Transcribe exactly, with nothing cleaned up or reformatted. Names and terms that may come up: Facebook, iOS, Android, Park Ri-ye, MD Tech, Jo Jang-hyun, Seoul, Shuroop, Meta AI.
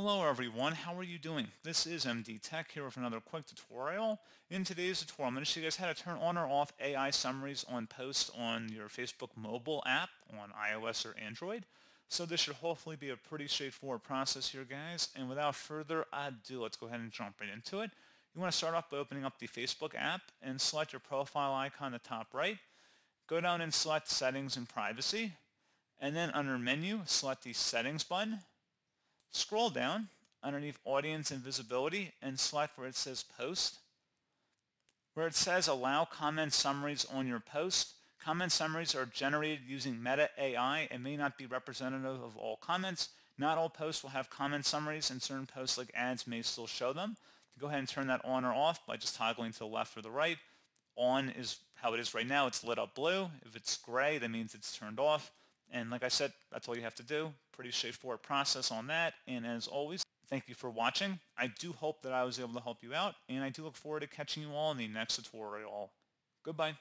Hello everyone, how are you doing? This is M D Tech here with another quick tutorial. In today's tutorial, I'm going to show you guys how to turn on or off A I summaries on posts on your Facebook mobile app on iOS or Android. So this should hopefully be a pretty straightforward process here, guys. And without further ado, let's go ahead and jump right into it. You want to start off by opening up the Facebook app and select your profile icon at the top right. Go down and select Settings and Privacy. And then under Menu, select the Settings button. Scroll down underneath Audience and Visibility and select where it says Post. Where it says Allow Comment Summaries on your post. Comment summaries are generated using Meta A I and may not be representative of all comments. Not all posts will have comment summaries, and certain posts like ads may still show them. Go ahead and turn that on or off by just toggling to the left or the right. On is how it is right now. It's lit up blue. If it's gray, that means it's turned off. And like I said, that's all you have to do. Pretty straightforward process on that. And as always, thank you for watching. I do hope that I was able to help you out, and I do look forward to catching you all in the next tutorial. Goodbye.